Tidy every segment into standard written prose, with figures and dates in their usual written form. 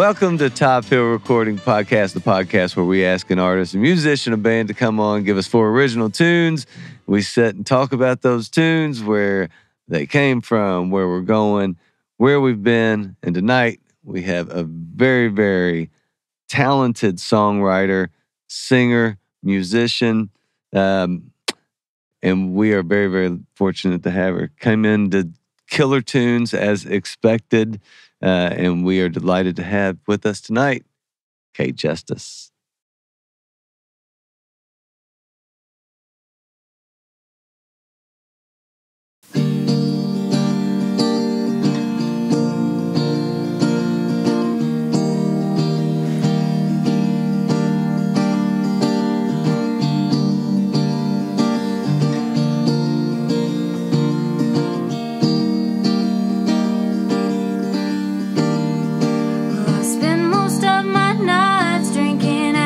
Welcome to Top Hill Recording Podcast, the podcast where we ask an artist, a musician, a band to come on, give us four original tunes. We sit and talk about those tunes, where they came from, where we're going, where we've been. And tonight we have a very, very talented songwriter, singer, musician. And we are very, very fortunate to have her. Came in to killer tunes as expected. And we are delighted to have with us tonight, Cait Justice. Spend most of my nights drinking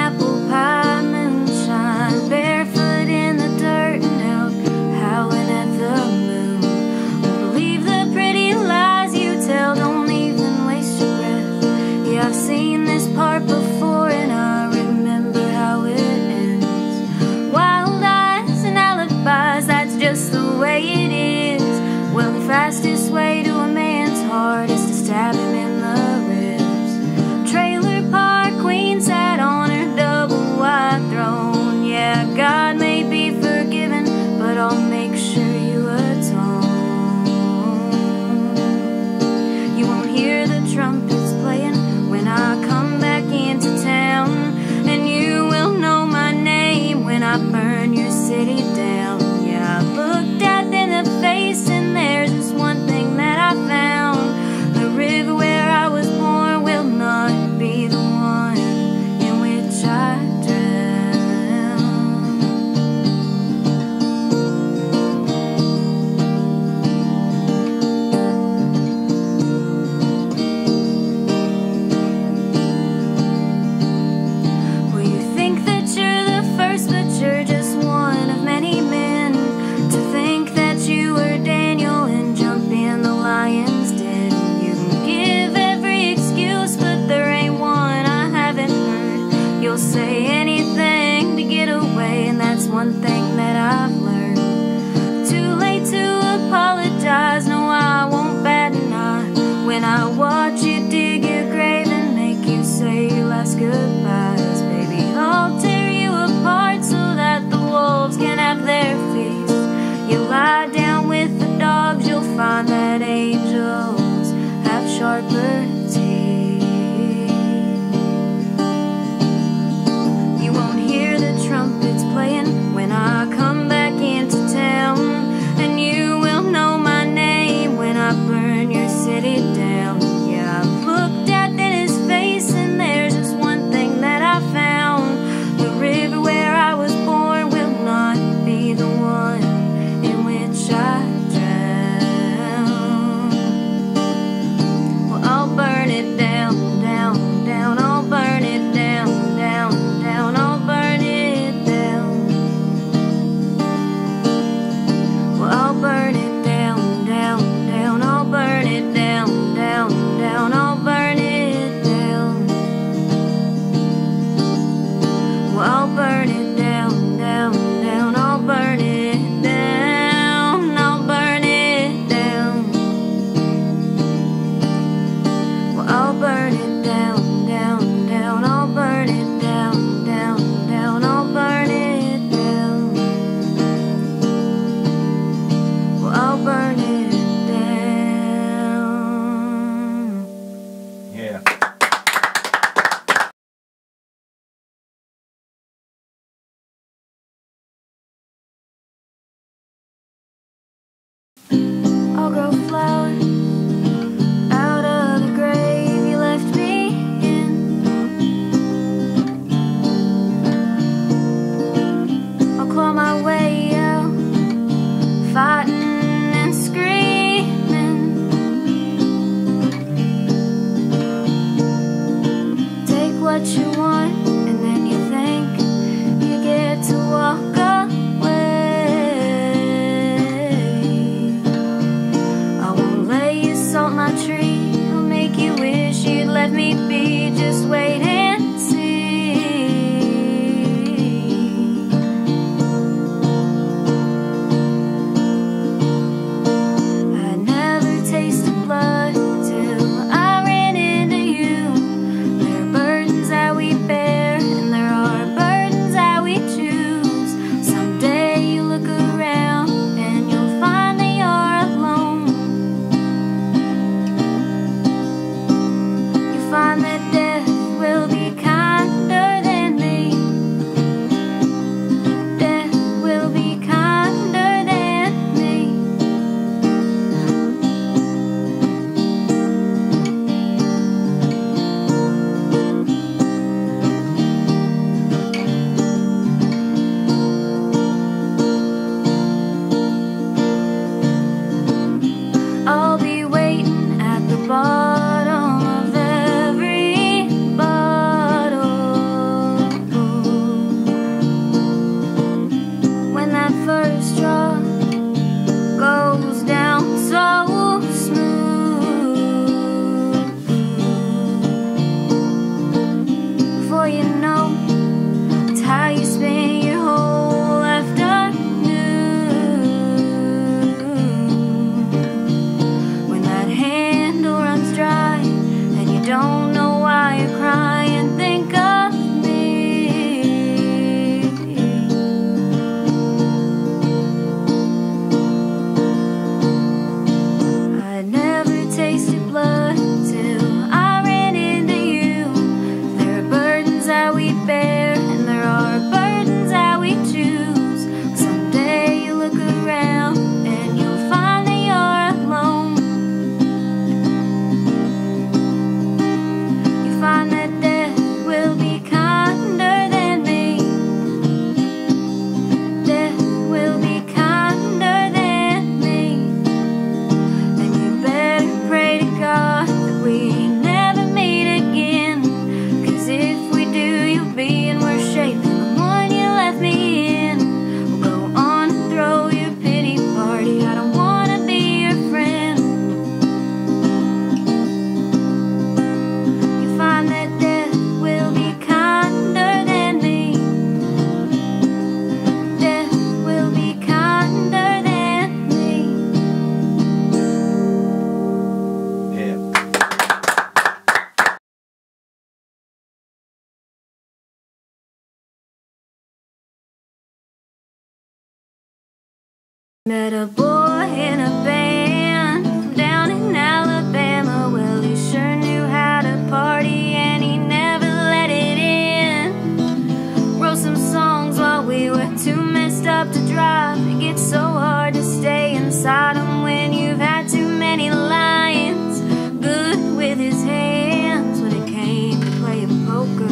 Met a boy in a band down in Alabama. Well, he sure knew how to party and he never let it in. Wrote some songs while we were too messed up to drive. It gets so hard to stay inside him when you've had too many lines. Good with his hands when it came to playing poker.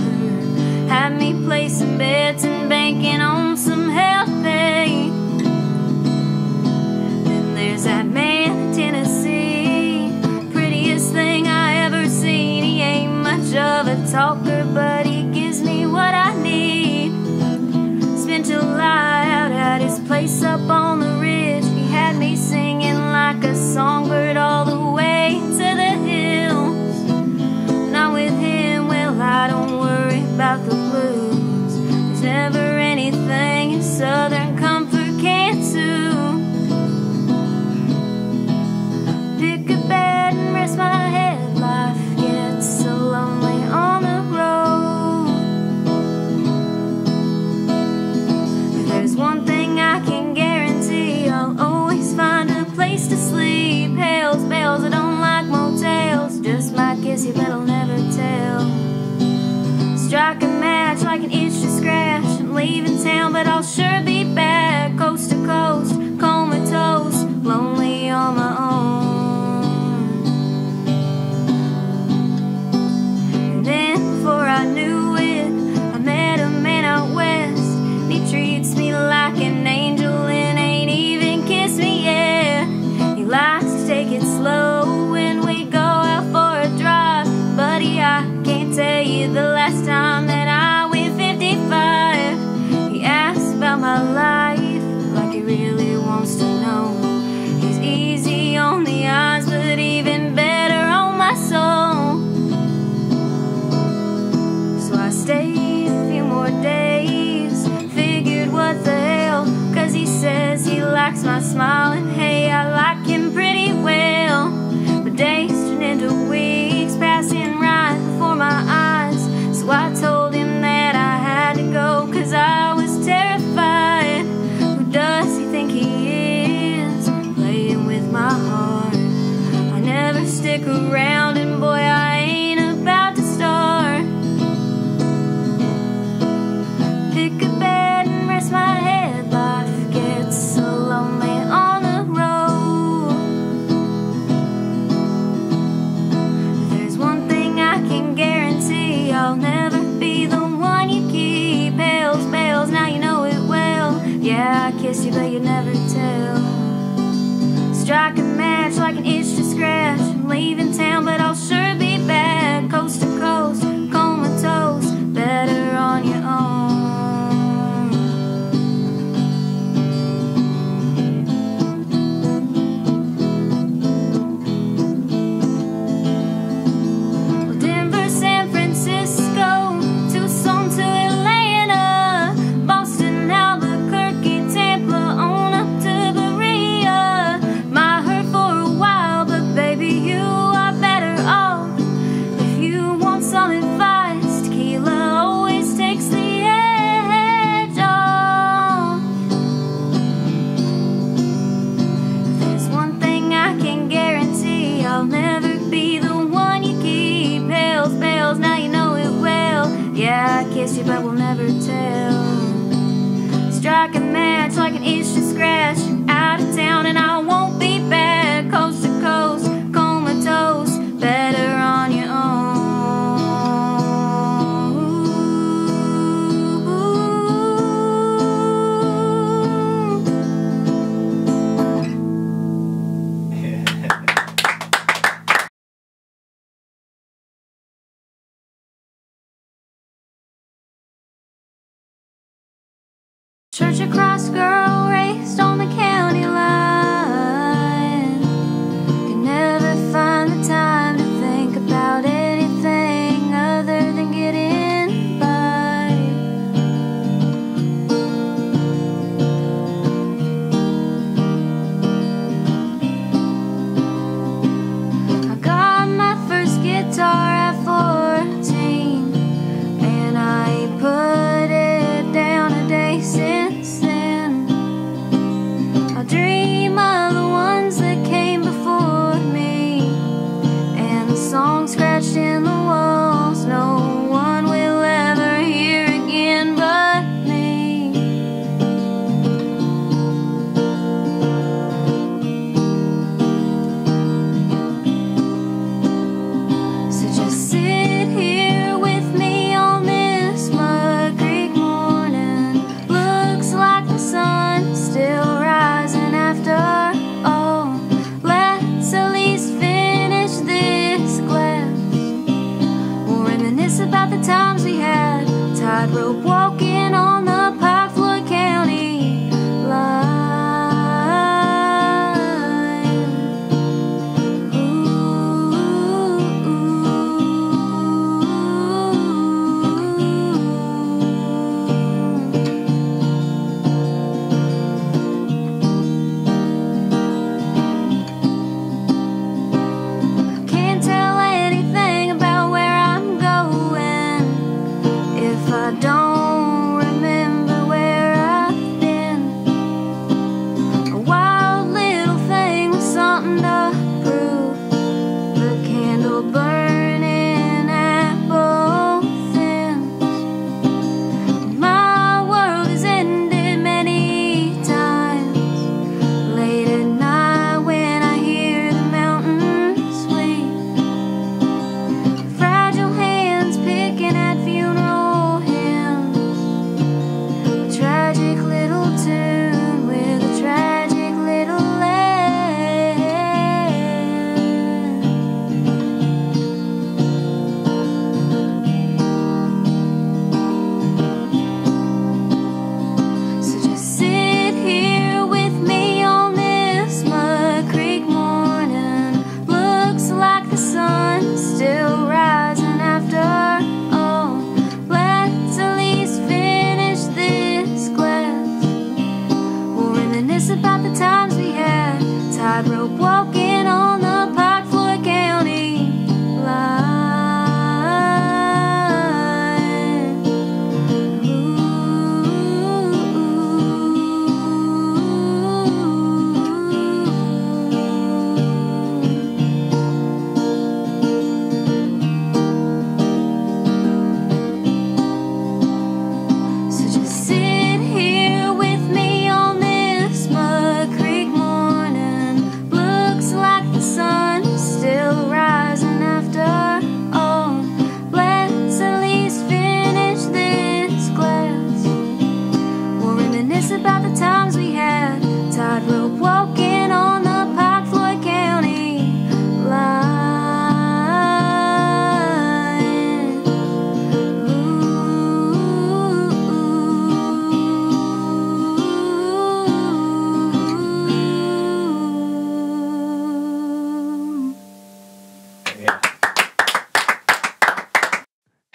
Had me play some bets and banking on some health pay. There's that man in Tennessee, prettiest thing I ever seen. He ain't much of a talker, but he gives me what I need. Spent July out at his place up on the ridge. He had me singing like a songbird all the way to the hills. Not with him, well, I don't worry about the blues. There's never anything in Southern comfort can't soothe. Pick a bed and rest my head. Life gets so lonely on the road. If there's one thing I can guarantee, I'll always find a place to sleep. Hells, bells, I don't like motels. Just might kiss you, but I'll never tell. Strike a match like an itch to scratch. I'm leaving town, but I'll sure be back. Coast to coast, comatose, lonely on my own. Before I knew it, I met a man out west, and he treats me like an angel and ain't even kissed me yet. He likes to take it slow when we go out for a drive. Buddy, I can't tell you the last time that I went 55. He asks about my life like he really wants to know. He's easy on the eyes, but even better on my soul. Stayed a few more days, figured what the hell, cause he says he likes my smile, and hey, I like him pretty well. But days turned into weeks, passing right before my eyes, so I told him that I had to go, cause I was terrified. Who does he think he is, playing with my heart? I never stick around, and boy, I ain't about to start. Pick a bed and rest my head. Life gets so lonely on the road. If there's one thing I can guarantee, I'll never be the one you keep. Bells, bells, now you know it well. Yeah, I kissed you, but you never tell. Strike a match like an itch to scratch. I'm leaving town, but I'll sure be back. Coast to coast, comatose, better on your own. But we'll never tell. Strike a match like an itch to scratch. Out of town and I won't be back. Coast to coast, comatose, better on your own. Church of Christ girl raised on the county line. Could never find the time to think about anything other than getting by. I got my first guitar at 14, and I put it down a day since.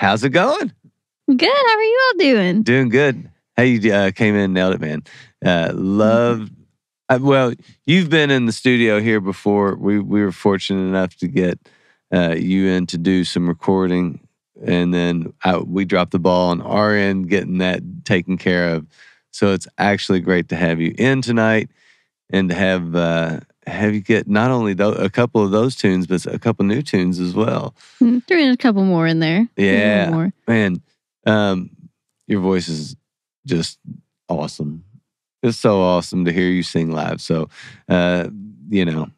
How's it going? Good. How are you all doing? Doing good. How you came in and nailed it, man. Love. Well, you've been in the studio here before. We were fortunate enough to get you in to do some recording. And then we dropped the ball on our end, getting that taken care of. So it's actually great to have you in tonight and to have you get not only a couple of those tunes, but a couple new tunes as well. Threw in a couple more in there. Yeah, more. Man, your voice is just awesome. It's so awesome to hear you sing live. So, you know,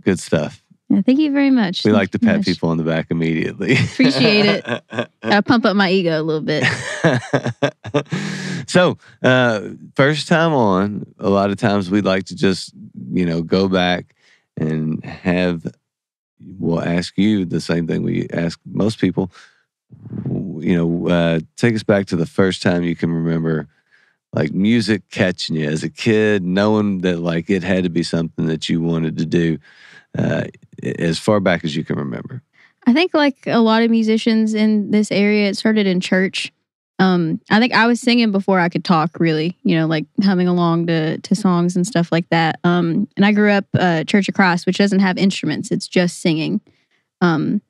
good stuff. Thank you very much. We like to pat people on the back immediately. Appreciate it. I pump up my ego a little bit. So, first time on, a lot of times we'd like to just, you know, go back and we'll ask you the same thing we ask most people. You know, take us back to the first time you can remember, like, music catching you as a kid, knowing that, like, it had to be something that you wanted to do. As far back as you can remember. I think, like a lot of musicians in this area, it started in church. I think I was singing before I could talk, really, you know, like humming along to songs and stuff like that. And I grew up Church of Christ, which doesn't have instruments. It's just singing. And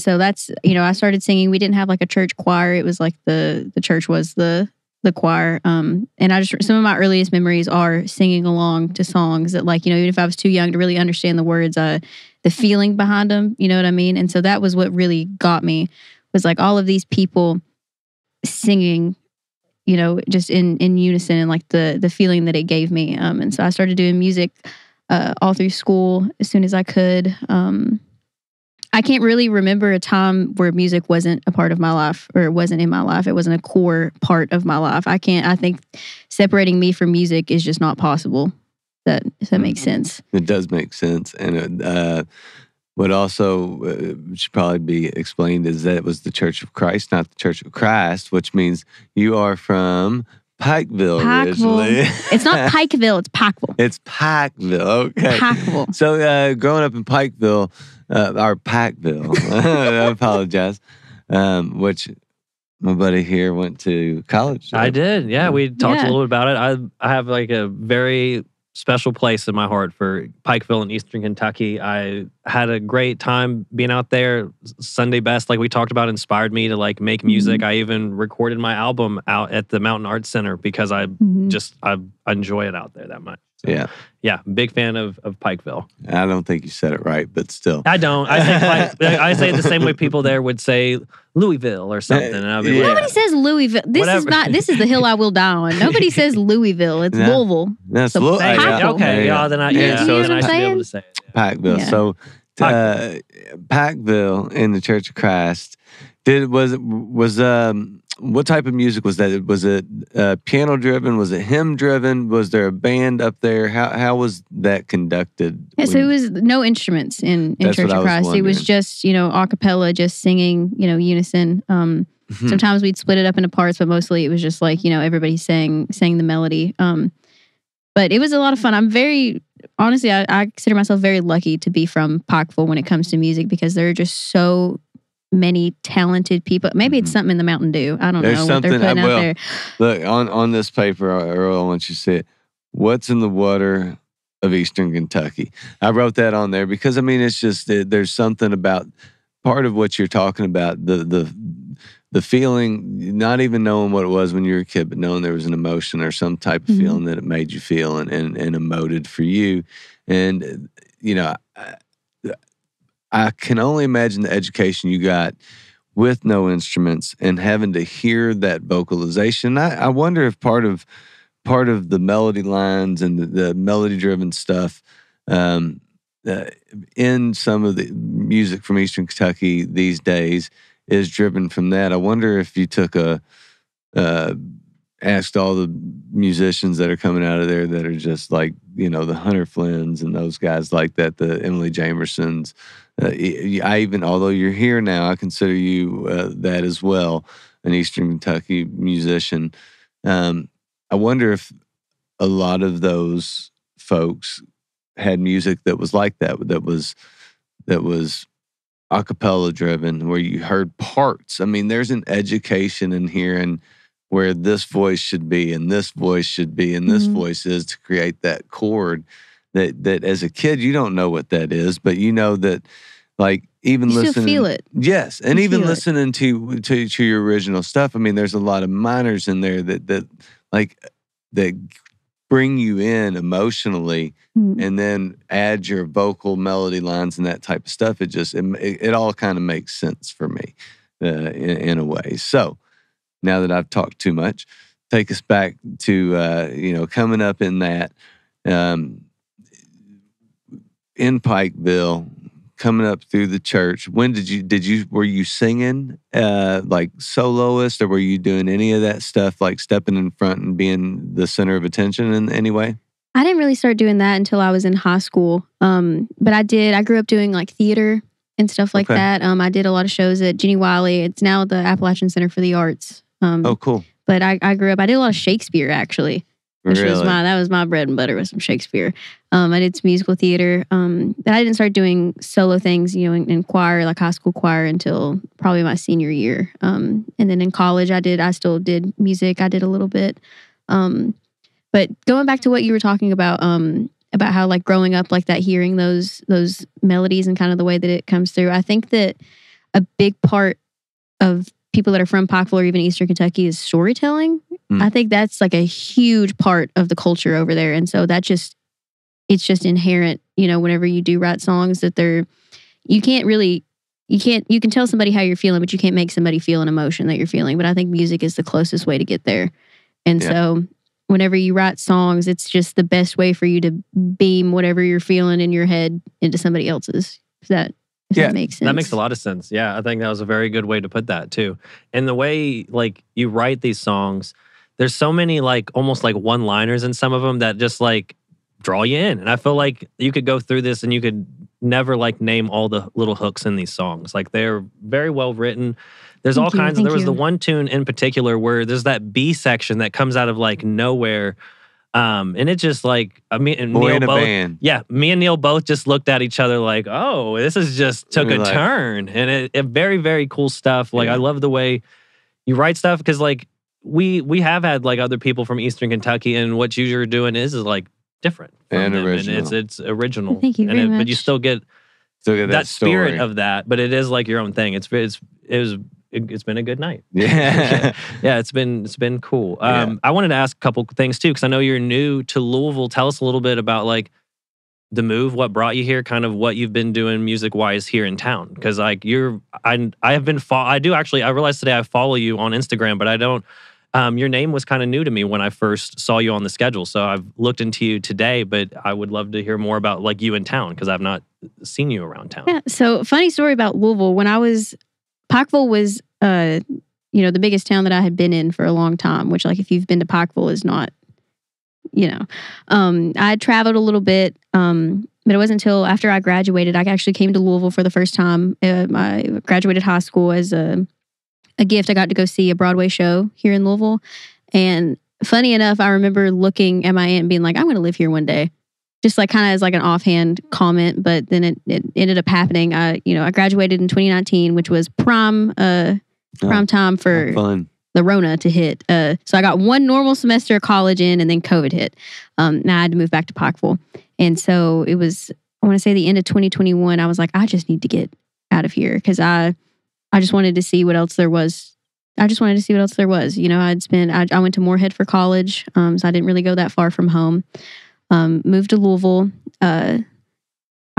so that's, you know, I started singing. We didn't have like a church choir. It was like the church was the choir. And I just, some of my earliest memories are singing along to songs that, like, you know, even if I was too young to really understand the words, the feeling behind them, you know what I mean? And so that was what really got me, was like all of these people singing, you know, just in unison, and like the feeling that it gave me. And so I started doing music all through school as soon as I could. I can't really remember a time where music wasn't a part of my life, or it wasn't in my life. It wasn't a core part of my life. I think separating me from music is just not possible. If that makes sense. It does make sense. And what also should probably be explained is that it was the Church of Christ, not the Church of Christ, which means you are from Pikeville. Originally. It's not Pikeville, it's Pikeville. It's Pikeville, okay. Pikeville. So growing up in Pikeville, or Pikeville, I apologize, which my buddy here went to college. So. I did, yeah. We talked a little bit about it. I have like a very special place in my heart for Pikeville in Eastern Kentucky. I had a great time being out there. Sunday Best, like we talked about, inspired me to like make music. I even recorded my album out at the Mountain Arts Center because I enjoy it out there that much. So, yeah, big fan of Pikeville. I don't think you said it right, but still, I don't. I think I say it the same way people there would say Louisville or something. And I'd be like, nobody says Louisville. This is the hill I will die on. Nobody says Louisville. It's Louisville. That's Pikeville. Okay, yeah. Then I should be able to say it. Pikeville. Yeah. So Pikeville in the Church of Christ. What type of music was that? Was it piano driven? Was it hymn driven? Was there a band up there? How was that conducted? Yeah, so it was no instruments in Church of Christ. It was just, you know, a cappella, just singing, you know, unison. Sometimes we'd split it up into parts, but mostly it was just like, you know, everybody sang the melody. But it was a lot of fun. Honestly, I consider myself very lucky to be from Pikeville when it comes to music, because there are just so many talented people. Maybe it's something in the Mountain Dew. I don't know what they're putting out there. Look, on this paper, Earl, I want you to see it. What's in the water of Eastern Kentucky? I wrote that on there because, I mean, it's just there's something about part of what you're talking about, the feeling, not even knowing what it was when you were a kid, but knowing there was an emotion or some type of feeling that it made you feel and emoted for you. And, you know, I can only imagine the education you got with no instruments and having to hear that vocalization. I wonder if part of the melody lines and the melody-driven stuff in some of the music from Eastern Kentucky these days is driven from that. I wonder if you asked all the musicians that are coming out of there that are just like, you know, the Hunter Flynn's and those guys like that, the Emily Jamersons. Although you're here now, I consider you that as well, an Eastern Kentucky musician. I wonder if a lot of those folks had music that was like that, that was acapella driven, where you heard parts. I mean, there's an education in hearing where this voice should be and this voice should be and this voice is to create that chord that as a kid, you don't know what that is, but you know that like even you listening. You feel it. Yes. And you even listening to your original stuff. I mean, there's a lot of minors in there that bring you in emotionally and then add your vocal melody lines and that type of stuff. It just, it all kind of makes sense for me in a way. So now that I've talked too much, take us back to, coming up in that, in Pikeville, coming up through the church. When were you singing like soloist, or were you doing any of that stuff, like stepping in front and being the center of attention in any way? I didn't really start doing that until I was in high school. But I grew up doing like theater and stuff like that. I did a lot of shows at Ginny Wiley. It's now the Appalachian Center for the Arts. Oh, cool. But I grew up, I did a lot of Shakespeare actually. Which really? That was my bread and butter, with some Shakespeare. I did some musical theater. But I didn't start doing solo things, in choir, like high school choir, until probably my senior year. And then in college, I still did music. I did a little bit. But going back to what you were talking about how like growing up like that, hearing those melodies and kind of the way that it comes through, I think that a big part of people that are from Pikeville or even Eastern Kentucky is storytelling. I think that's like a huge part of the culture over there. And so it's just inherent, whenever you do write songs that you can tell somebody how you're feeling, but you can't make somebody feel an emotion that you're feeling. But I think music is the closest way to get there. And so whenever you write songs, it's just the best way for you to beam whatever you're feeling in your head into somebody else's. If that makes sense. That makes a lot of sense. Yeah. I think that was a very good way to put that too. And the way like you write these songs, there's so many like almost like one-liners in some of them that just like draw you in. And I feel like you could go through this and you could never like name all the little hooks in these songs. Like they're very well written. There's all kinds of, there was the one tune in particular where there's that B section that comes out of like nowhere. And it just like, me and Neil both just looked at each other like, oh, this is just took a turn. And it very, very cool stuff. Like I love the way you write stuff because like, we have had like other people from Eastern Kentucky, and what you're doing is like different and original. And it's original. Thank you very much. But you still get that spirit of that. But it is like your own thing. It's been a good night. Yeah, yeah. It's been cool. I wanted to ask a couple things too, because I know you're new to Louisville. Tell us a little bit about like the move, what brought you here, kind of what you've been doing music-wise here in town. Because like I realized today I follow you on Instagram, but I don't. Your name was kind of new to me when I first saw you on the schedule. So I've looked into you today, but I would love to hear more about like you in town because I've not seen you around town. Yeah. So funny story about Louisville. Pikeville was, the biggest town that I had been in for a long time, which like if you've been to Pikeville is not, I had traveled a little bit, but it wasn't until after I graduated, I actually came to Louisville for the first time. I graduated high school as a gift. I got to go see a Broadway show here in Louisville. And funny enough, I remember looking at my aunt and being like, I'm going to live here one day. Just like kind of as like an offhand comment, but then it ended up happening. I graduated in 2019, which was prime time for the Rona to hit. So I got one normal semester of college in, and then COVID hit. Now I had to move back to Pikeville. And so it was, I want to say the end of 2021, I was like, I just need to get out of here. Cause I just wanted to see what else there was. I went to Morehead for college. So I didn't really go that far from home. Moved to Louisville. I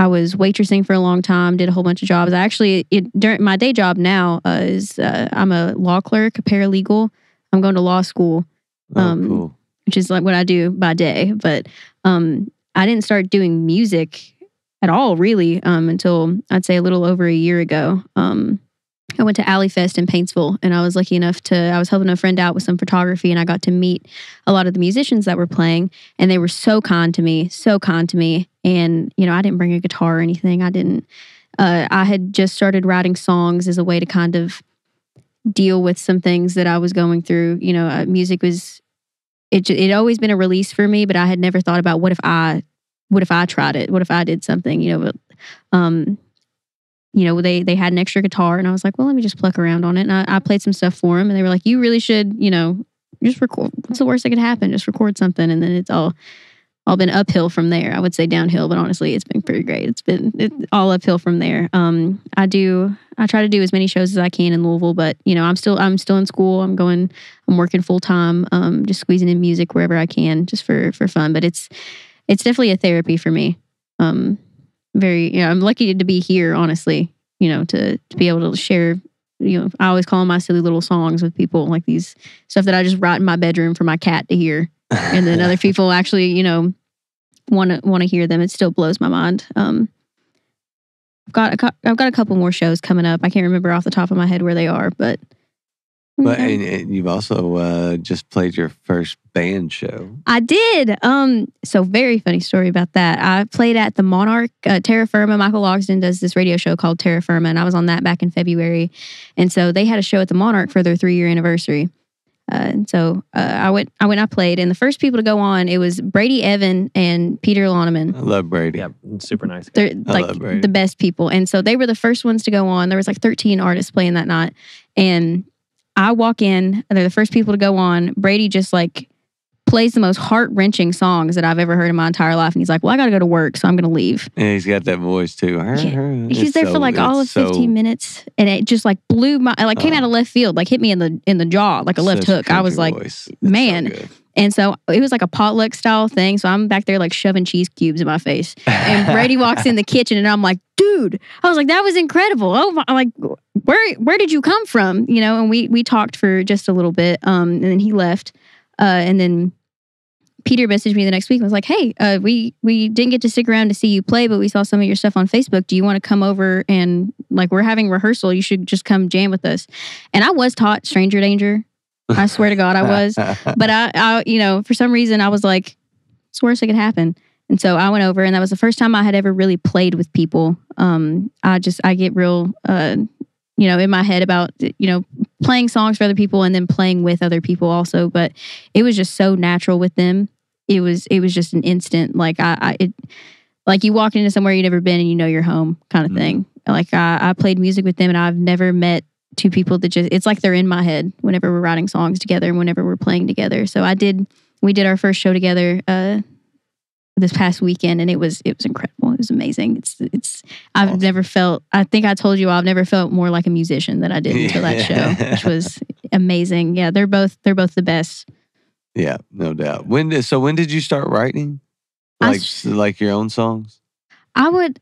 was waitressing for a long time, did a whole bunch of jobs. I actually, during my day job now is I'm a law clerk, a paralegal. I'm going to law school, cool. Which is like what I do by day. But I didn't start doing music at all really until I'd say a little over a year ago. I went to Alleyfest in Paintsville, and I was lucky enough I was helping a friend out with some photography, and I got to meet a lot of the musicians that were playing, and they were so kind to me. And, I didn't bring a guitar or anything. I had just started writing songs as a way to kind of deal with some things that I was going through. Music was, it always been a release for me, but I had never thought about what if I tried it? What if I did something, you know, they had an extra guitar, and I was like, well, let me just pluck around on it. And I played some stuff for them, and they were like, you really should, you know, just record. What's the worst that could happen? Just record something. And then it's all been uphill from there. I would say downhill, but honestly, it's been pretty great. It's been all uphill from there. I try to do as many shows as I can in Louisville, but you know, I'm still in school. I'm working full time. Just squeezing in music wherever I can, just for fun. But it's definitely a therapy for me. I'm lucky to be here, honestly, you know, to be able to share, you know, I always call them my silly little songs with people, like these stuff that I just write in my bedroom for my cat to hear. And then other people actually, you know, want to hear them. It still blows my mind. I've got a couple more shows coming up. I can't remember off the top of my head where they are, but. But you know. And you've also just played your first band show. I did. So very funny story about that. I played at the Monarch, Terra Firma. Michael Logsdon does this radio show called Terra Firma, and I was on that back in February. And so they had a show at the Monarch for their 3-year anniversary. I went. I played, and the first people to go on, it was Brady Evans and Peter Lahneman. I love Brady. Yeah, super nice. They're like the best people, and so they were the first ones to go on. There was like 13 artists playing that night, and I walk in. They're the first people to go on. Brady just like plays the most heart-wrenching songs that I've ever heard in my entire life, and he's like, "Well, I got to go to work, so I'm going to leave." And he's got that voice too. Yeah. He's there for like all of 15 minutes, and it just like blew my came out of left field, like hit me in the jaw, like a left hook. I was like, man. So and so it was like a potluck style thing. So I'm back there like shoving cheese cubes in my face, and Brady walks in the kitchen, and I'm like, dude, I was like, that was incredible. Oh my, like where did you come from? You know, and we talked for just a little bit, and then he left. And then Peter messaged me the next week and was like, hey, we didn't get to stick around to see you play, but we saw some of your stuff on Facebook. Do you want to come over and like, we're having rehearsal. You should just come jam with us. And I was taught Stranger Danger. I swear to God I was. But I you know, for some reason I was like, it's the worst that could happen. And so I went over, and that was the first time I had ever really played with people. I get real, you know, in my head about, you know, playing songs for other people and then playing with other people also. But it was just so natural with them. It was just an instant, like like you walk into somewhere you've never been and you know you're home kind of thing. Like I played music with them, and I've never met two people that just, it's like they're in my head whenever we're writing songs together and whenever we're playing together. So we did our first show together this past weekend, and it was incredible. It was amazing. I've awesome. Never felt, I think I told you, I've never felt more like a musician than I did until that show, which was amazing. Yeah, they're both the best. Yeah, no doubt. When did you start writing? Like your own songs? I want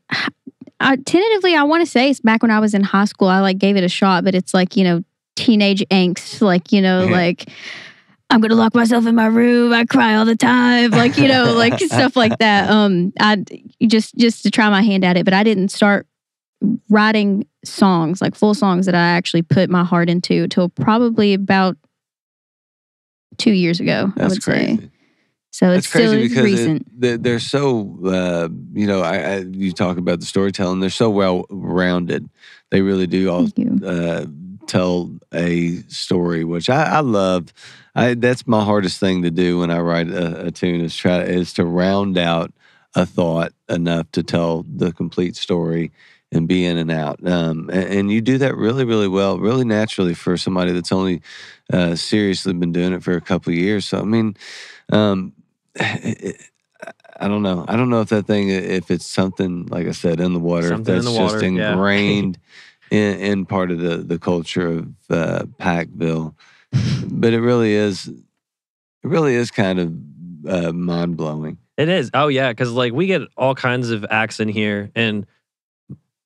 to say it's back when I was in high school. I like gave it a shot, but it's like, you know, teenage angst, like, you know, like I'm going to lock myself in my room. I cry all the time. Like, you know, like stuff like that. I just to try my hand at it, but I didn't start writing songs, like full songs that I actually put my heart into till probably about 2 years ago. That's I would crazy. Say. So it's still recent. They're so, you know, you talk about the storytelling. They're so well-rounded. They really do all tell a story, which I love. That's my hardest thing to do when I write a tune is to round out a thought enough to tell the complete story and be in and out. And you do that really, really well, really naturally for somebody that's only seriously been doing it for a couple of years. So, I mean... I don't know. I don't know if that thing, if it's something, like I said, in the water, something if that's just water, ingrained in part of the culture of Pikeville. But it really is kind of mind blowing. It is. Oh yeah, because like we get all kinds of acts in here, and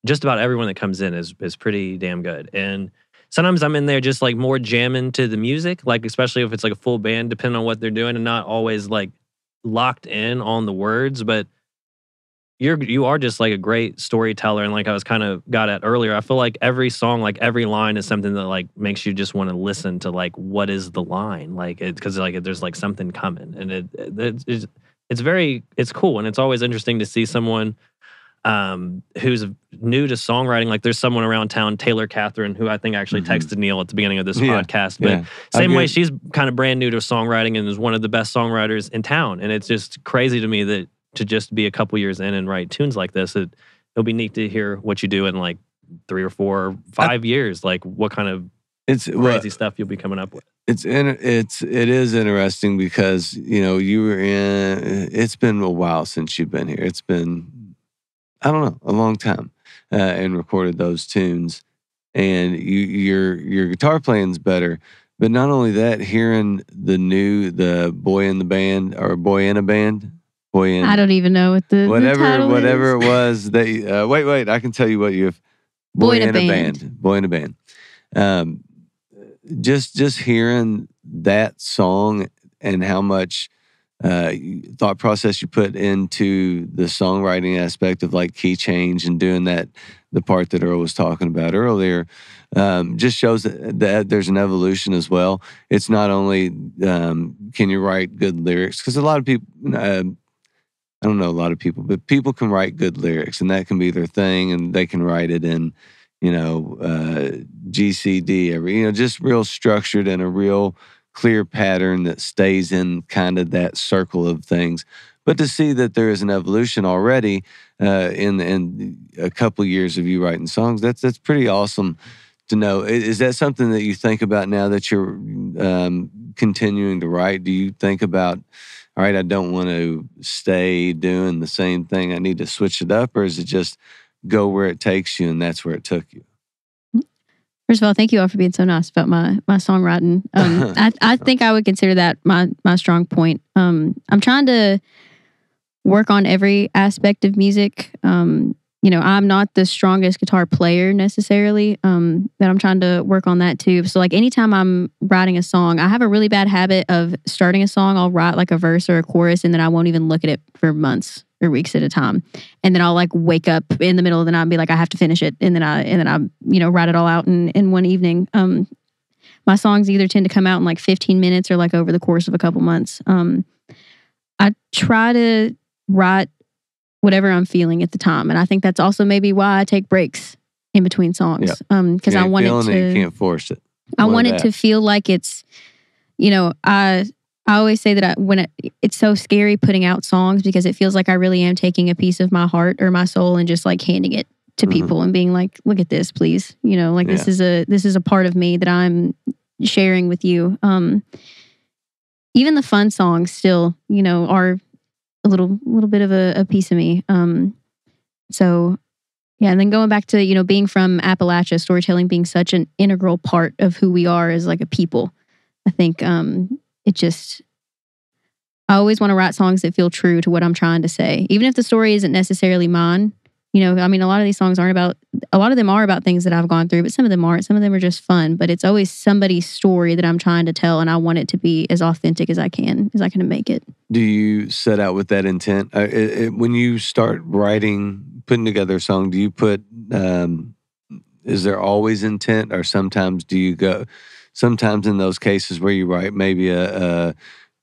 just about everyone that comes in is pretty damn good. And sometimes I'm in there just like more jamming to the music, like especially if it's like a full band, depending on what they're doing, and not always like locked in on the words. But you are just like a great storyteller, and like I was kind of got at earlier, I feel like every song, like every line is something that like makes you just want to listen to like what is the line, like it because like there's like something coming, and it's cool, and it's always interesting to see someone. Who's new to songwriting. Like there's someone around town, Taylor Catherine, who I think actually texted Neil at the beginning of this podcast. But same way, she's kind of brand new to songwriting and is one of the best songwriters in town. And it's just crazy to me that to just be a couple years in and write tunes like this, it'll be neat to hear what you do in like 3 or 4 or 5 years, like what kind of crazy stuff you'll be coming up with? It is interesting because, you know, you were in, it's been a while since you've been here. It's been, I don't know, a long time, and recorded those tunes. And your guitar playing's better. But not only that, hearing the boy in the band, or boy in a band, I don't even know what the whatever is. It was. They wait, I can tell you what you have. Boy in a band. Just hearing that song and how much thought process you put into the songwriting aspect of like key change and doing that, the part that Earl was talking about earlier, just shows that there's an evolution as well. It's not only can you write good lyrics, because a lot of people, I don't know a lot of people, but people can write good lyrics and that can be their thing, and they can write it in, you know, GCD, just real structured and a real clear pattern that stays in kind of that circle of things. But to see that there is an evolution already in a couple years of you writing songs, that's pretty awesome to know. Is that something that you think about now that you're continuing to write? Do you think about, all right, I don't want to stay doing the same thing, I need to switch it up? Or is it just go where it takes you and that's where it took you? First of all, thank you all for being so nice about my songwriting. I think I would consider that my strong point. I'm trying to work on every aspect of music. I'm not the strongest guitar player necessarily, but I'm trying to work on that too. So like anytime I'm writing a song, I have a really bad habit of starting a song, I'll write like a verse or a chorus, and then I won't even look at it for months or weeks at a time. And then I'll like wake up in the middle of the night and be like, I have to finish it. And then I write it all out in one evening. My songs either tend to come out in like 15 minutes or like over the course of a couple months. I try to write whatever I'm feeling at the time. And I think that's also maybe why I take breaks in between songs. Yeah. Cause I want it to, you can't force it. I want it to feel like it's, I always say that it's so scary putting out songs because it feels like I really am taking a piece of my heart or my soul and just like handing it to people and being like, look at this, please. This is a part of me that I'm sharing with you. Even the fun songs still, are a little bit of a piece of me. Yeah, and then going back to, being from Appalachia, storytelling being such an integral part of who we are as like a people. I think I always want to write songs that feel true to what I'm trying to say. Even if the story isn't necessarily mine, a lot of these songs a lot of them are about things that I've gone through, but some of them aren't. Some of them are just fun, but it's always somebody's story that I'm trying to tell, and I want it to be as authentic as I can make it. Do you set out with that intent? When you start writing, putting together a song, do you put, is there always intent, or sometimes do you go... Sometimes in those cases where you write maybe a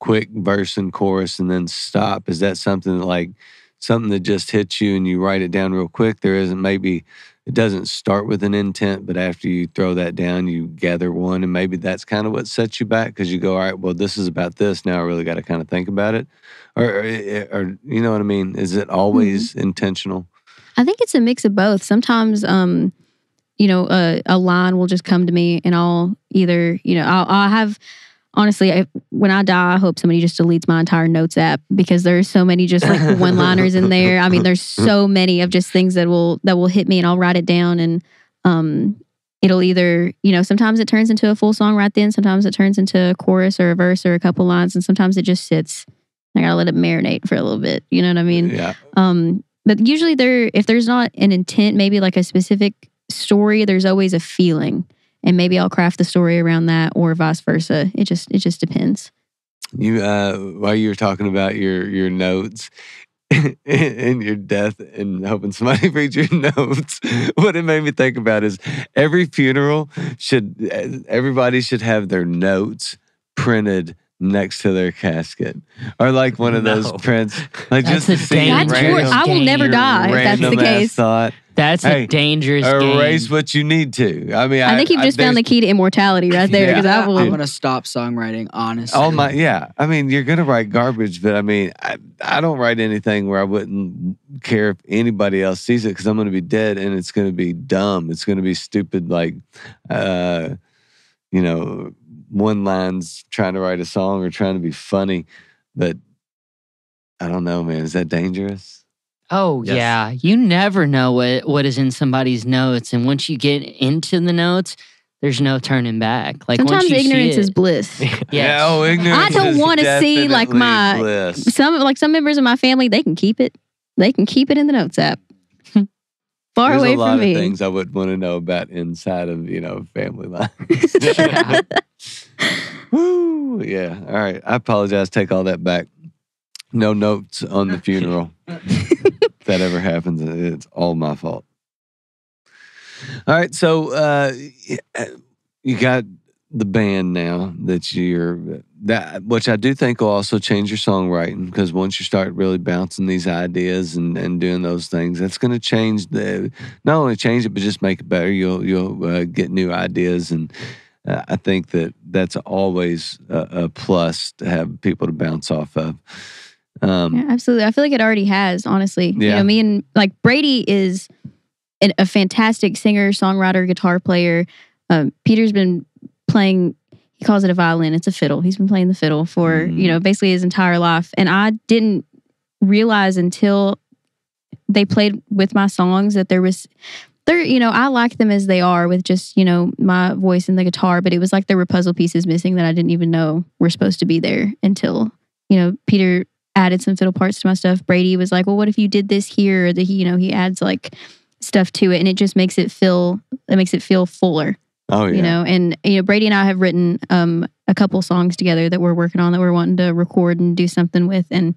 quick verse and chorus and then stop, is that something that just hits you and you write it down real quick? There isn't maybe, it doesn't start with an intent, but after you throw that down, you gather one, and maybe that's kind of what sets you back because you go, all right, well, this is about this. Now I really got to kind of think about it. Or you know what I mean? Is it always intentional? I think it's a mix of both. Sometimes... a line will just come to me, and I'll either, I'll have, honestly, when I die, I hope somebody just deletes my entire notes app because there's so many just like one-liners in there. I mean, there's so many of just things that will hit me, and I'll write it down, and it'll either, sometimes it turns into a full song right then, sometimes it turns into a chorus or a verse or a couple lines, and sometimes it just sits. I gotta let it marinate for a little bit. You know what I mean? Yeah. But usually if there's not an intent, maybe like a specific story, there's always a feeling, and maybe I'll craft the story around that, or vice versa. It just depends. You while you were talking about your notes and your death and hoping somebody reads your notes, what it made me think about is every funeral everybody should have their notes printed next to their casket, or like one of those prints. Like that's just the same. I will never die. If that's the case. Thought. That's a dangerous game. Erase what you need to. I mean, I think you've just found the key to immortality right there. Because I'm going to stop songwriting, honestly. Oh my, yeah. I mean, you're going to write garbage, but I mean, I don't write anything where I wouldn't care if anybody else sees it, because I'm going to be dead and it's going to be dumb. It's going to be stupid, like, you know, one line's trying to write a song or trying to be funny. But I don't know, man. Is that dangerous? Oh, yes. Yeah. You never know what is in somebody's notes. And once you get into the notes, there's no turning back. Like, sometimes ignorance is bliss. Yeah. Oh, ignorance is bliss. I don't want to see, like, my bliss. Some members of my family, they can keep it. They can keep it in the notes app. Far away from me. There's a lot of things I would want to know about inside of, you know, family lives. Woo. Yeah. All right. I apologize. Take all that back. No notes on the funeral. If that ever happens, it's all my fault. All right. So you got the band now that which I do think will also change your songwriting, because once you start really bouncing these ideas and doing those things, that's going to change not only change it, but just make it better. You'll get new ideas, and I think that's always a plus to have people to bounce off of. Yeah, absolutely. I feel like it already has, honestly. Yeah. You know, me and like Brady is a fantastic singer, songwriter, guitar player. Peter's been playing, he calls it a violin, it's a fiddle. He's been playing the fiddle for, you know, basically his entire life. And I didn't realize until they played with my songs that there, you know, I like them as they are with just, you know, my voice and the guitar, but it was like there were puzzle pieces missing that I didn't even know were supposed to be there until, you know, Peter added some fiddle parts to my stuff. Brady was like, well, what if you did this here? Or that he adds like stuff to it, and it just makes it feel fuller. Oh yeah. You know, and you know, Brady and I have written a couple songs together that we're working on, that we're wanting to record and do something with, and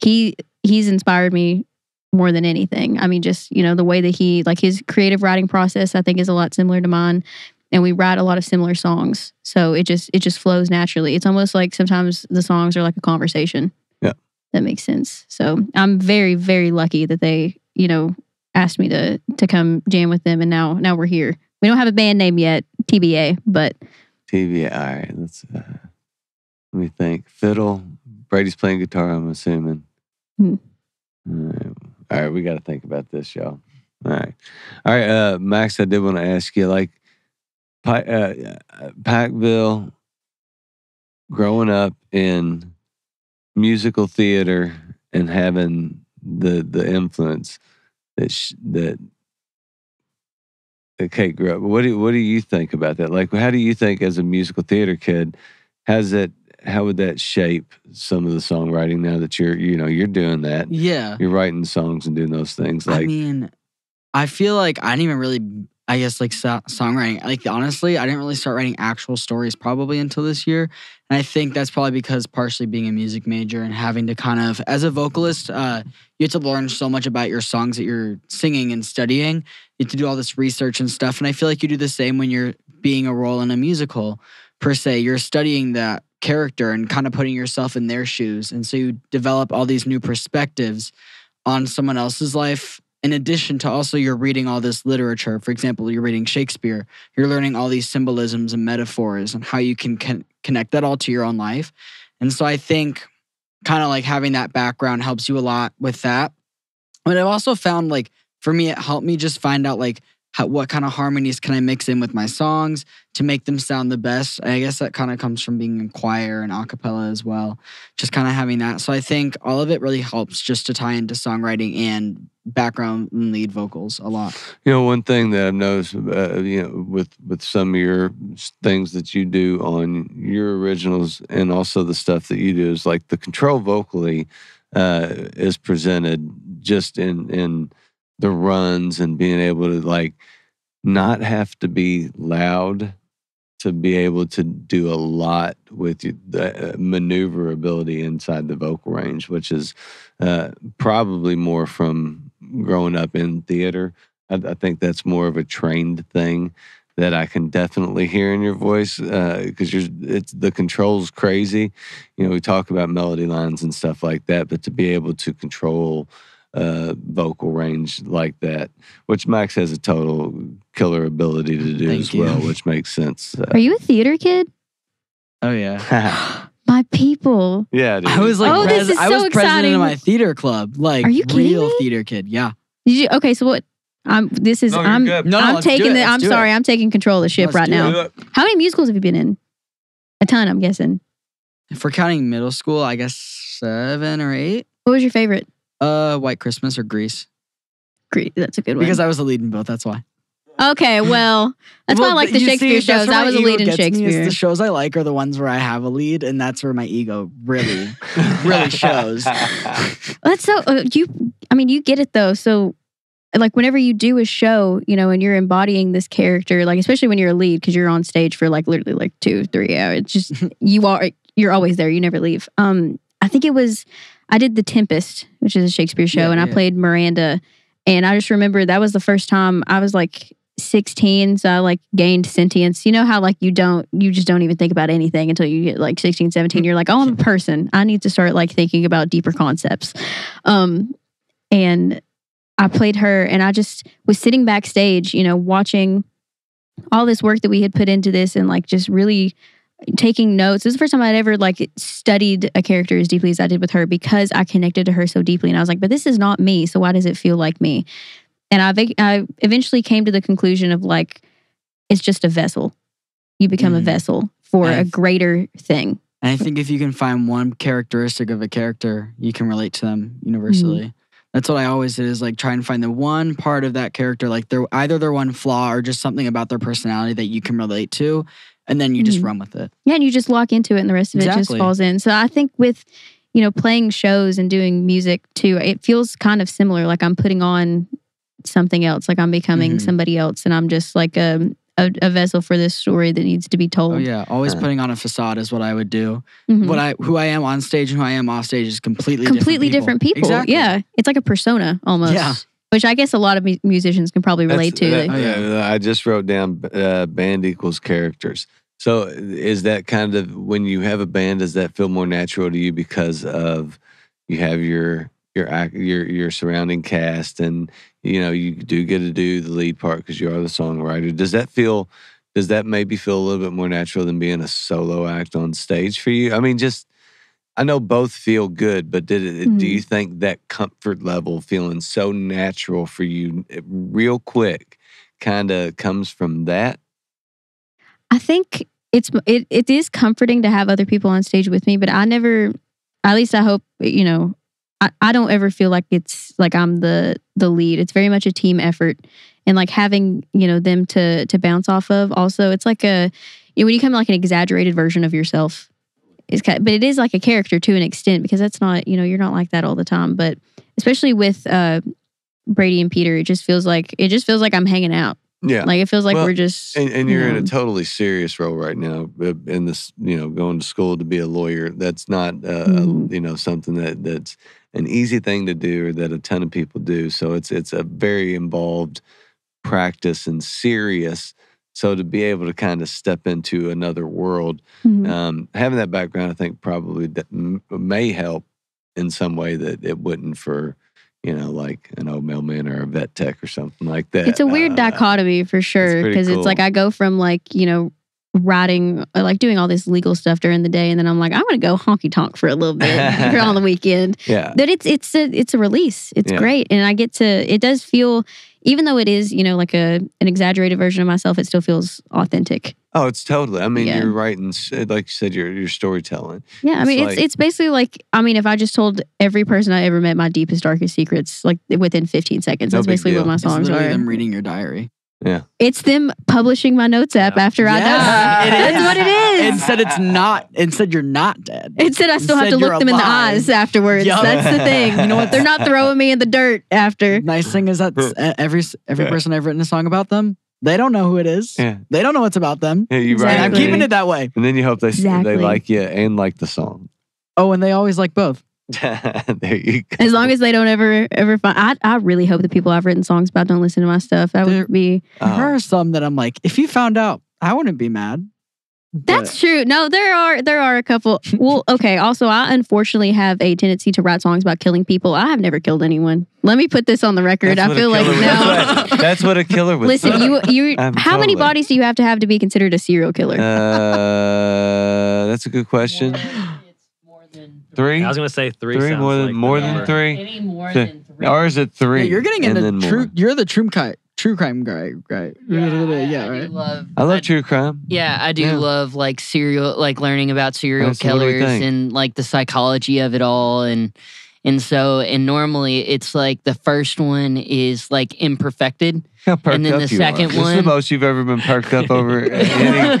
he's inspired me more than anything. I mean, just, you know, the way that his creative writing process, I think, is a lot similar to mine. And we write a lot of similar songs. So it just flows naturally. It's almost like sometimes the songs are like a conversation. Yeah. That makes sense. So I'm very, very lucky that they, you know, asked me to come jam with them, and now we're here. We don't have a band name yet, TBA, but TBA, all right. Let's let me think. Fiddle. Brady's playing guitar, I'm assuming. All right, we got to think about this, y'all. All right, Max, I did want to ask you, like, Pikeville, growing up in musical theater and having the influence that Cait grew up. What do you think about that? Like, how do you think, as a musical theater kid, how would that shape some of the songwriting now that you're doing that? Yeah. You're writing songs and doing those things. Like, I mean, I feel like I didn't even really, I guess, like, songwriting. Like, honestly, I didn't really start writing actual stories probably until this year. And I think that's probably because partially being a music major and having to kind of, as a vocalist, you have to learn so much about your songs that you're singing and studying. You have to do all this research and stuff. And I feel like you do the same when you're being a role in a musical, per se. You're studying that character and kind of putting yourself in their shoes, and so you develop all these new perspectives on someone else's life, in addition to also you're reading all this literature. For example, you're reading Shakespeare, you're learning all these symbolisms and metaphors and how you can connect that all to your own life. And so I think kind of like having that background helps you a lot with that. But I've also found, like, for me, it helped me just find out, like, what kind of harmonies can I mix in with my songs to make them sound the best? I guess that kind of comes from being in choir and a cappella as well, just kind of having that. So I think all of it really helps just to tie into songwriting and background and lead vocals a lot. You know, one thing that I've noticed, you know, with some of your things that you do on your originals and also the stuff that you do, is like the control vocally is presented just in the runs, and being able to, like, not have to be loud to be able to do a lot with the maneuverability inside the vocal range, which is probably more from growing up in theater. I think that's more of a trained thing that I can definitely hear in your voice, because the control's crazy. You know, we talk about melody lines and stuff like that, but to be able to control vocal range like that, which Max has a total killer ability to do well, which makes sense. Are you a theater kid? Oh, yeah. My people. Yeah, dude. I was like, this is so exciting. President of my theater club. Like, are you kidding real me? Theater kid, yeah. Did you, okay, so what? I'm taking control of the ship right now. How many musicals have you been in? A ton, I'm guessing. If we're counting middle school, I guess 7 or 8. What was your favorite? White Christmas or Grease. Grease, that's a good one. Because I was the lead in both, that's why. Okay, well, that's why I like the Shakespeare shows. I was a lead in Shakespeare. The shows I like are the ones where I have a lead, and that's where my ego really, really shows. That's so, you get it though. So, like, whenever you do a show, you know, and you're embodying this character, like, especially when you're a lead, because you're on stage for like literally like 2-3 hours. It's just, you're always there. You never leave. I think it was, I did The Tempest, which is a Shakespeare show, I played Miranda. And I just remember that was the first time I was like 16, so I like gained sentience. You know how like you just don't even think about anything until you get like 16, 17. You're like, oh, I'm a person. I need to start like thinking about deeper concepts. And I played her, and I just was sitting backstage, you know, watching all this work that we had put into this and like just really taking notes. It was the first time I'd ever like studied a character as deeply as I did with her, because I connected to her so deeply. And I was like, but this is not me. So why does it feel like me? And I eventually came to the conclusion of like, it's just a vessel. You become a vessel for a greater thing. And I think if you can find one characteristic of a character, you can relate to them universally. That's what I always did, is like try and find the one part of that character, like either their one flaw or just something about their personality that you can relate to. And then you just run with it. Yeah, and you just lock into it, and the rest of it just falls in. So I think with, you know, playing shows and doing music too, it feels kind of similar. Like I'm putting on something else. Like I'm becoming somebody else, and I'm just like a vessel for this story that needs to be told. Oh yeah, always putting on a facade is what I would do. Who I am on stage and who I am off stage is completely different people. Exactly. Yeah, it's like a persona almost. Yeah. Which I guess a lot of musicians can probably relate to. I just wrote down band equals characters. So is that kind of, when you have a band, does that feel more natural to you because of you have your surrounding cast, and you know you do get to do the lead part because you are the songwriter? Does that maybe feel a little bit more natural than being a solo act on stage for you? I mean, just, I know both feel good, but do you think that comfort level feeling so natural for you real quick kind of comes from that? I think it is comforting to have other people on stage with me, but I never, at least I hope, you know, I don't ever feel like it's like I'm the lead. It's very much a team effort, and like having, you know, them to bounce off of. Also, it's like when you come like an exaggerated version of yourself. But it is like a character to an extent, because that's not, you know, you're not like that all the time. But especially with Brady and Peter, it just feels like I'm hanging out. Yeah, like it feels like we're just. And you're in a totally serious role right now. In this, you know, going to school to be a lawyer, that's not you know, something that's an easy thing to do, or that a ton of people do. So it's a very involved practice and serious. So to be able to kind of step into another world, having that background, I think probably may help in some way that it wouldn't for, you know, like an old mailman or a vet tech or something like that. It's a weird dichotomy for sure, because it's like I go from like, you know, writing, like doing all this legal stuff during the day, and then I'm like, I'm going to go honky tonk for a little bit on the weekend. Yeah, but it's a release. It's great, and I get to. It does feel, even though it is, you know, like an exaggerated version of myself, it still feels authentic. Oh, it's totally. I mean, you're writing, like you said, you're storytelling. Yeah, I mean, it's basically like, I mean, if I just told every person I ever met my deepest, darkest secrets, like within 15 seconds, that's basically what my songs are. It's literally them reading your diary. Yeah. It's them publishing my notes app after I die. That's what it is. Instead, it's not. Instead, you're not dead. Instead, I still have to look them in the eyes afterwards. Yep. That's the thing. You know what? They're not throwing me in the dirt after. Nice thing is that every person I've written a song about them, they don't know who it is. Yeah. They don't know what's about them. Yeah, you right. I'm keeping it that way. And then you hope they like you and like the song. Oh, and they always like both. There you go. As long as they don't ever find... I really hope the people I've written songs about don't listen to my stuff. That would be... There are some that I'm like, if you found out, I wouldn't be mad. That's true. No, there are a couple. Well, okay. Also, I unfortunately have a tendency to write songs about killing people. I have never killed anyone. Let me put this on the record. I feel like now that's what a killer would. Listen, you. How many bodies do you have to be considered a serial killer? That's a good question. Three. I was gonna say three. Three more than three. Any more than three. Ours at three. Yeah, you're getting into true. You're the true crime guy, right? Yeah, right. I love true crime. Yeah, I do love learning about serial killers and the psychology of it all, and so normally it's the first one is imperfected. And then the second one. This is the most you've ever been perked up over any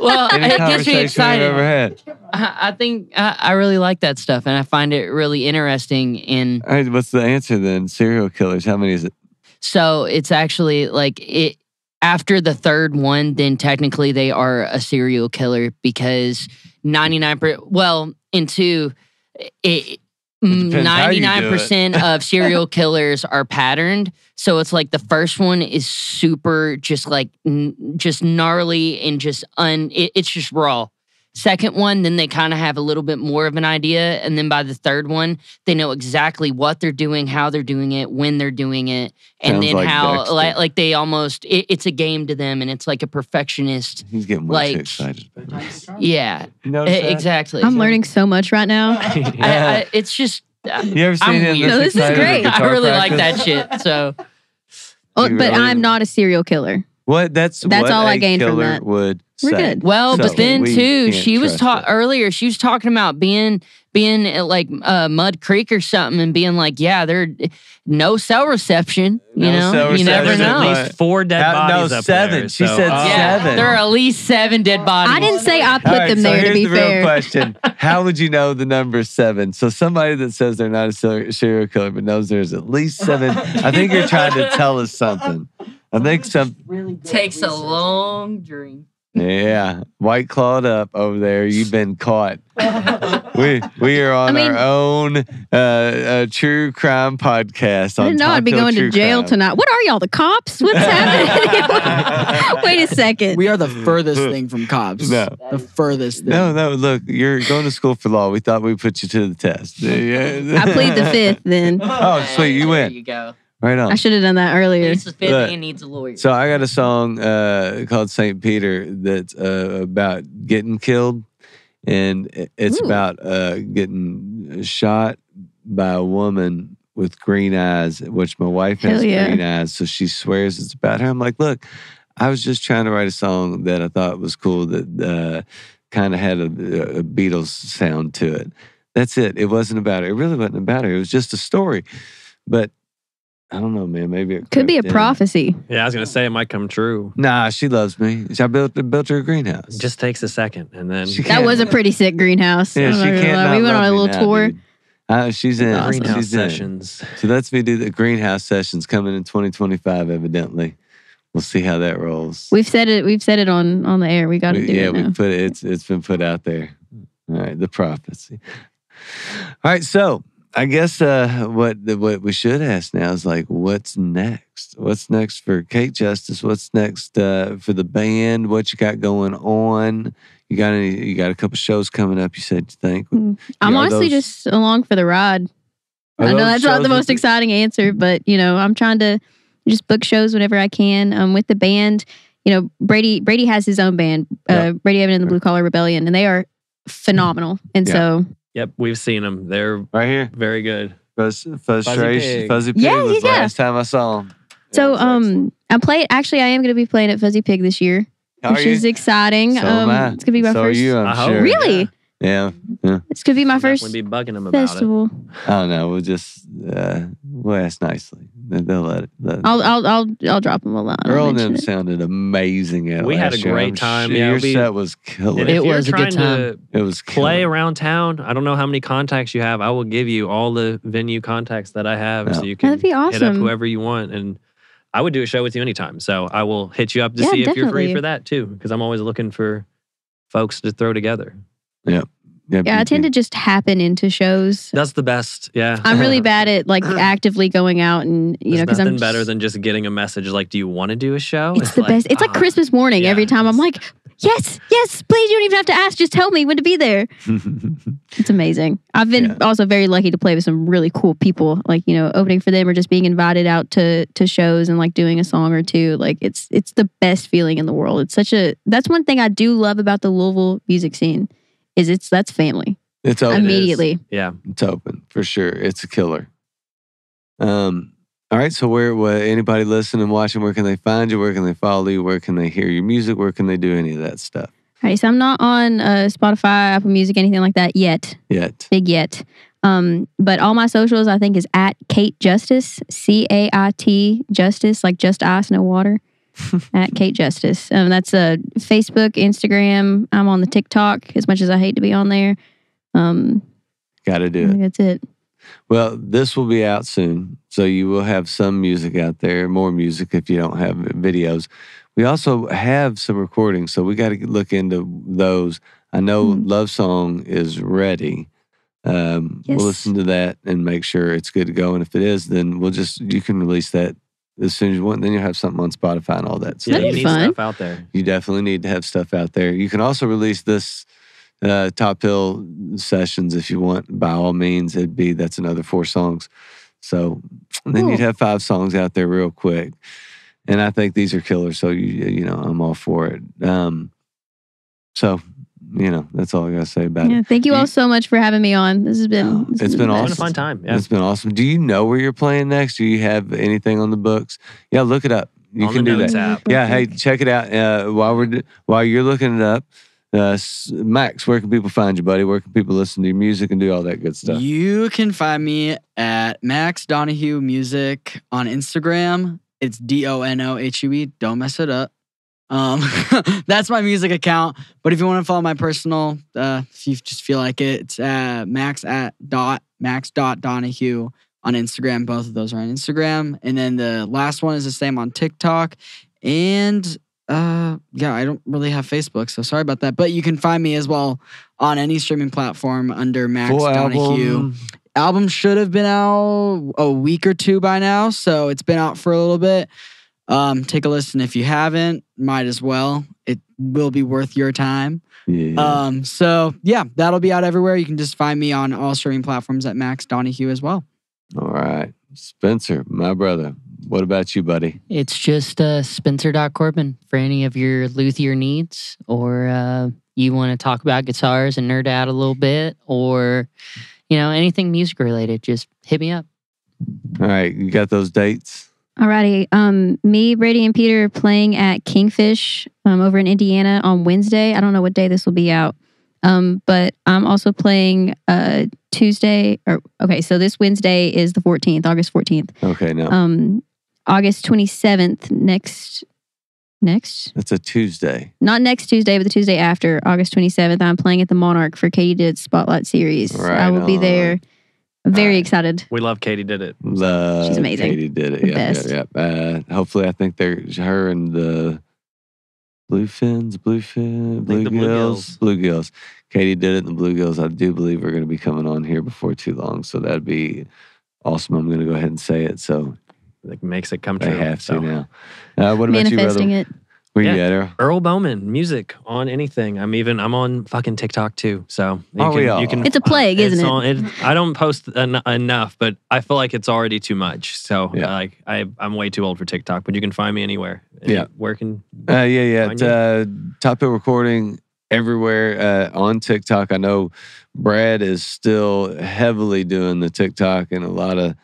it gets me excited. Ever had. I think I really like that stuff, and I find it really interesting. And all right, what's the answer then? Serial killers. How many is it? So it's actually after the third one, then technically they are a serial killer because 99%. Well, and two, 99% of serial killers are patterned. So it's the first one is super just gnarly and just it's just raw. Second one, then they kind of have a little bit more of an idea. And then by the third one, they know exactly what they're doing, how they're doing it, when they're doing it. And sounds then how, they almost, it's a game to them and it's a perfectionist. He's getting way too excited. Yeah, exactly. I'm learning so much right now. It's just, you ever seen him? No, this is great. I really like that shit. So, but I'm not a serial killer. What? That's all I gained from that. We're good. Well, so, but then too, she was earlier. She was talking about being at Mud Creek or something, and being there no cell reception. You never know. At least 4 dead bodies. No, 7. There, so. She said 7. There are at least 7 dead bodies. I didn't say I put them there. To be fair, here's the real question: how would you know the number 7? So somebody that says they're not a serial killer but knows there's at least 7. I think you're trying to tell us something. I think some really takes research. A long drink. Yeah, white clawed up over there. You've been caught. We are on our own true crime podcast. I didn't know I'd be going to jail tonight. What are y'all, the cops? What's happening? Wait a second. We are the furthest thing from cops. No. The furthest thing. No, look, you're going to school for law. We thought we'd put you to the test. I plead the 5th then. Oh, sweet, you win. There you go. Right on. I should have done that earlier. He's the 5th and needs a lawyer. So I got a song called St. Peter that's about getting killed. And it's about getting shot by a woman with green eyes, which my wife has green eyes. So she swears it's about her. I'm like, look, I was just trying to write a song that I thought was cool that kind of had a Beatles sound to it. That's it. It wasn't about her. It really wasn't about her. It was just a story. But I don't know, man. Maybe it could be a prophecy. Yeah, I was gonna say it might come true. Nah, she loves me. I built her a greenhouse. It just takes a second, and then that was a pretty sick greenhouse. Yeah, she can't. We went on a little tour. She's in greenhouse sessions. So that's me do the greenhouse sessions coming in 2025. Evidently, we'll see how that rolls. We've said it. We've said it on the air. We got to do it. Yeah, we put it. It's been put out there. All right, the prophecy. All right, so. I guess what we should ask now is what's next? What's next for Cait Justice? What's next for the band? What you got going on? You got a couple shows coming up. You said you think. I'm honestly just along for the ride. I know that's not the most exciting answer, but I'm trying to just book shows whenever I can with the band. Brady has his own band, Brady Evans and the Blue Collar Rebellion, and they are phenomenal. And so. Yep, we've seen them. They're right here. Very good. Fuzzy Pig was the last time I saw him. So I am going to be playing at Fuzzy Pig this year, which is exciting. So am I. It's going to be my first. I hope. Really? Yeah. It's going to be my first festival. I don't know. We'll just ask nicely. They'll let it. I'll drop them a line. Earl and them sounded amazing at it. We had a great time. Yeah, your set was killer. It was a good time. It was play around town. I don't know how many contacts you have. I will give you all the venue contacts that I have, so you can hit up whoever you want. And I would do a show with you anytime. So I will hit you up to see if you're free for that too, because I'm always looking for folks to throw together. Yeah, Yeah, I tend to just happen into shows. That's the best. Yeah. I'm really bad at like actively going out and, you know, because I'm better than just getting a message like, do you want to do a show? It's the best. It's like Christmas morning every time. I'm like, yes, please. You don't even have to ask. Just tell me when to be there. It's amazing. I've been also very lucky to play with some really cool people, like, you know, opening for them or just being invited out to shows and like doing a song or two. Like it's the best feeling in the world. It's such a, that's one thing I do love about the Louisville music scene. That's family. It's open. Immediately. Yeah. It's open for sure. It's a killer. All right. So where anybody listening and watching, where can they find you? Where can they follow you? Where can they hear your music? Where can they do any of that stuff? All right. So I'm not on Spotify, Apple Music, anything like that yet. Big yet. But all my socials I think is at Cait Justice, C-A-I-T Justice, like just ice, no water. At Cait Justice. That's Facebook, Instagram. I'm on the TikTok as much as I hate to be on there. Gotta do it. That's it. Well, this will be out soon. So you will have some music out there, more music if you don't have videos. We also have some recordings, so we got to look into those. I know Love Song is ready. We'll listen to that and make sure it's good to go. And if it is, then you can release that as soon as you want, then you'll have something on Spotify and all that. So you need stuff out there. You definitely need to have stuff out there. You can also release this Top Hill sessions if you want. By all means, that's another 4 songs. So then you'd have 5 songs out there real quick. And I think these are killers. So you know, I'm all for it. So you know, that's all I gotta say about it. Thank you all so much for having me on. This has been it's been awesome. Been a fun time. Yeah. It's been awesome. Do you know where you're playing next? Do you have anything on the books? Yeah, look it up. You on can the do notes that. App. Yeah, hey, check it out. While you're looking it up, Max, where can people find you, buddy? Where can people listen to your music and do all that good stuff? You can find me at Max Donohue Music on Instagram. It's DONOHUE. Don't mess it up. That's my music account. But if you want to follow my personal, if you just feel like it, it's max.donohue on Instagram. Both of those are on Instagram. And then the last one is the same on TikTok. And I don't really have Facebook, so sorry about that. But you can find me as well on any streaming platform under Max Donohue. Album should have been out a week or two by now, so it's been out for a little bit. Take a listen if you haven't. Might as well. It will be worth your time. Yeah. That'll be out everywhere. You can just find me on all streaming platforms at Max Donohue as well. All right. Spencer, my brother. What about you, buddy? It's just spencer.corbin for any of your luthier needs, or you want to talk about guitars and nerd out a little bit, or you know, anything music related, just hit me up. All right. You got those dates? Alrighty, me, Brady, and Peter are playing at Kingfish over in Indiana on Wednesday. I don't know what day this will be out, but I'm also playing Tuesday. So this Wednesday is the 14th, August 14th. Okay, no. August 27th, next? That's a Tuesday. Not next Tuesday, but the Tuesday after, August 27th. I'm playing at the Monarch for Katie Did's Spotlight Series. Right, I will be there. Very excited. We love Katie Did It. She's amazing. Katie Did It. Yeah. Hopefully, I think her and the Bluegills. Katie Did It and the Bluegills, I do believe, are going to be coming on here before too long. So that'd be awesome. I'm going to go ahead and say it. So it makes it come true. They have to now. What about you, brother? Manifesting it. Earl Bowman music on anything. I'm on fucking TikTok too. So it's a plague, isn't it? I don't post enough, but I feel like it's already too much. So I'm way too old for TikTok. But you can find me anywhere. Working. Top Hill Recording everywhere on TikTok. I know Brad is still heavily doing the TikTok and a lot of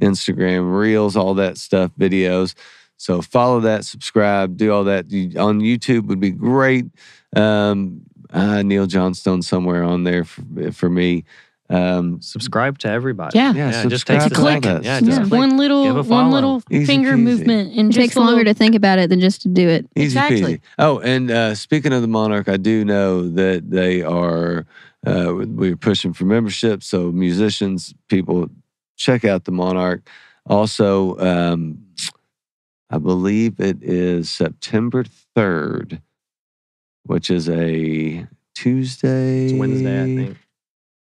Instagram reels, all that stuff, videos. So follow that, subscribe, do all that. On YouTube would be great. Neil Johnstone somewhere on there for me. Subscribe to everybody. Yeah, just take a click. One little finger peasy. Movement. And it takes longer to think about it than just to do it. Exactly. Peasy. Oh, and speaking of the Monarch, I do know that they are, we're pushing for membership. So musicians, people, check out the Monarch. Also, I believe it is September 3rd, which is a Tuesday. It's Wednesday, I think.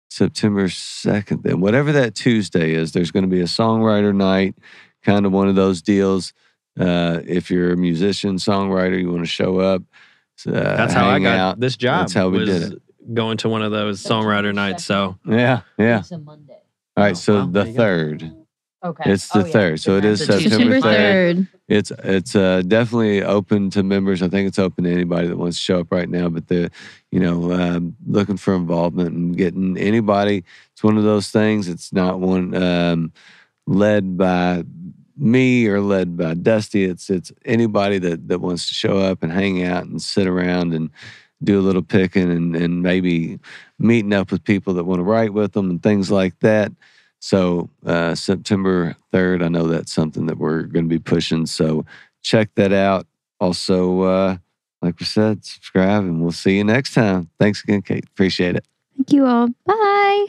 September 2nd, then whatever that Tuesday is, there's going to be a songwriter night, kind of one of those deals. If you're a musician, songwriter, you want to show up. That's how I got out. This job. That's how we did it. Going to one of those songwriter nights. So yeah. It's a Monday. All right, so the 3rd. Okay. It's the 3rd. Yeah. So it is September 3rd. It's definitely open to members. I think it's open to anybody that wants to show up right now. But looking for involvement and getting anybody. It's one of those things. It's not one led by me or led by Dusty. It's anybody that wants to show up and hang out and sit around and do a little picking and maybe meeting up with people that want to write with them and things like that. So September 3rd, I know that's something that we're going to be pushing. So check that out. Also, like we said, subscribe, and we'll see you next time. Thanks again, Cait. Appreciate it. Thank you all. Bye.